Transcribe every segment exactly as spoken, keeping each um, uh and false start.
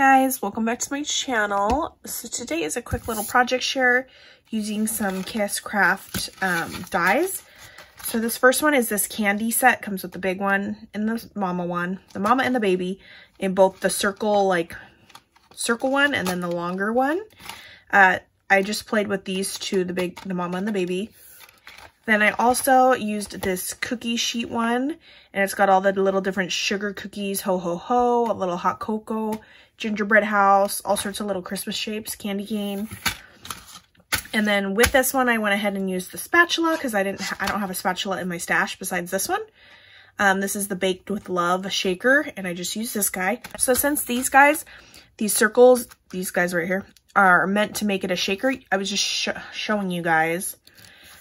Guys, welcome back to my channel. So today is a quick little project share using some KISS craft um, dies. So this first one is this candy set. Comes with the big one and the mama one, the mama and the baby, in both the circle like circle one and then the longer one. Uh, I just played with these two, the big, the mama and the baby. Then I also used this cookie sheet one, and it's got all the little different sugar cookies, ho ho ho, a little hot cocoa, gingerbread house, all sorts of little Christmas shapes, candy cane. And then with this one, I went ahead and used the spatula because I didn't, I don't have a spatula in my stash besides this one. Um, this is the Baked with Love shaker, and I just used this guy. So since these guys, these circles, these guys right here, are meant to make it a shaker, I was just sh showing you guys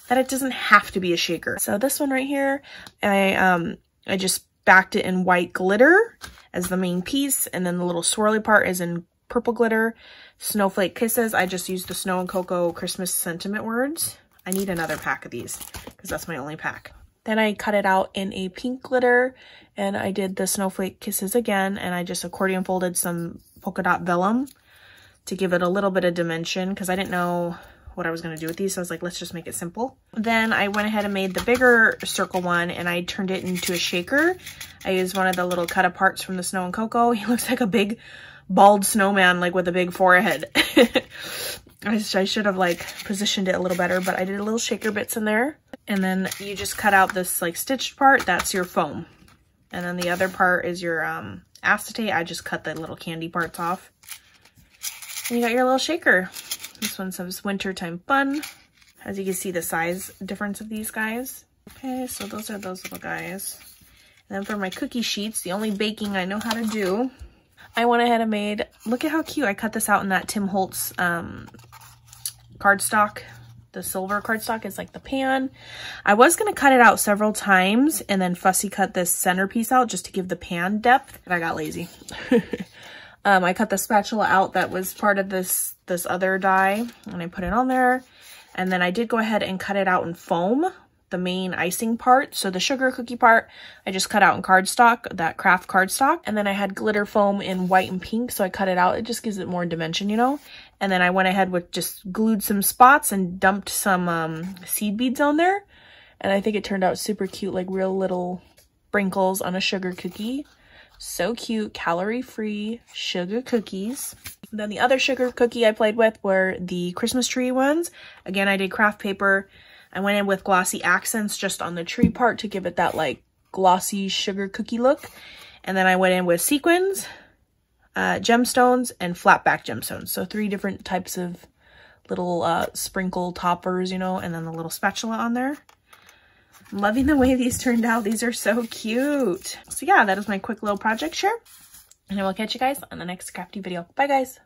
that it doesn't have to be a shaker. So this one right here, I um I just backed it in white glitter as the main piece, and then the little swirly part is in purple glitter. Snowflake kisses, I just used the snow and cocoa Christmas sentiment words. I need another pack of these because that's my only pack. Then I cut it out in a pink glitter, and I did the snowflake kisses again, and I just accordion folded some polka dot vellum to give it a little bit of dimension because I didn't know what I was going to do with these, so I was like, let's just make it simple. Then I went ahead and made the bigger circle one, and I turned it into a shaker. I used one of the little cut aparts from the snow and cocoa. He looks like a big bald snowman, like with a big forehead. I, just, I should have like positioned it a little better, but I did little shaker bits in there. And then you just cut out this like stitched part, that's your foam, and then the other part is your um acetate. I just cut the little candy parts off, and you got your little shaker. This one says wintertime fun. As you can see, the size difference of these guys. Okay, so those are those little guys. And then for my cookie sheets, the only baking I know how to do, I went ahead and made, look at how cute, I cut this out in that Tim Holtz um, cardstock. The silver cardstock is like the pan. I was gonna cut it out several times and then fussy cut this centerpiece out just to give the pan depth, but I got lazy. Um, I cut the spatula out that was part of this this other die, and I put it on there. And then I did go ahead and cut it out in foam, the main icing part. So the sugar cookie part, I just cut out in cardstock, that craft cardstock. And then I had glitter foam in white and pink, so I cut it out. It just gives it more dimension, you know? And then I went ahead with just glued some spots and dumped some um, seed beads on there. And I think it turned out super cute, like real little sprinkles on a sugar cookie. So cute, calorie-free sugar cookies. Then the other sugar cookie I played with were the Christmas tree ones. Again, I did craft paper. I went in with glossy accents just on the tree part to give it that like glossy sugar cookie look. And then I went in with sequins, uh, gemstones, and flatback gemstones. So three different types of little uh, sprinkle toppers, you know, and then the little spatula on there. I'm loving the way these turned out. These are so cute. So yeah, that is my quick little project share, and I will catch you guys on the next crafty video. Bye guys.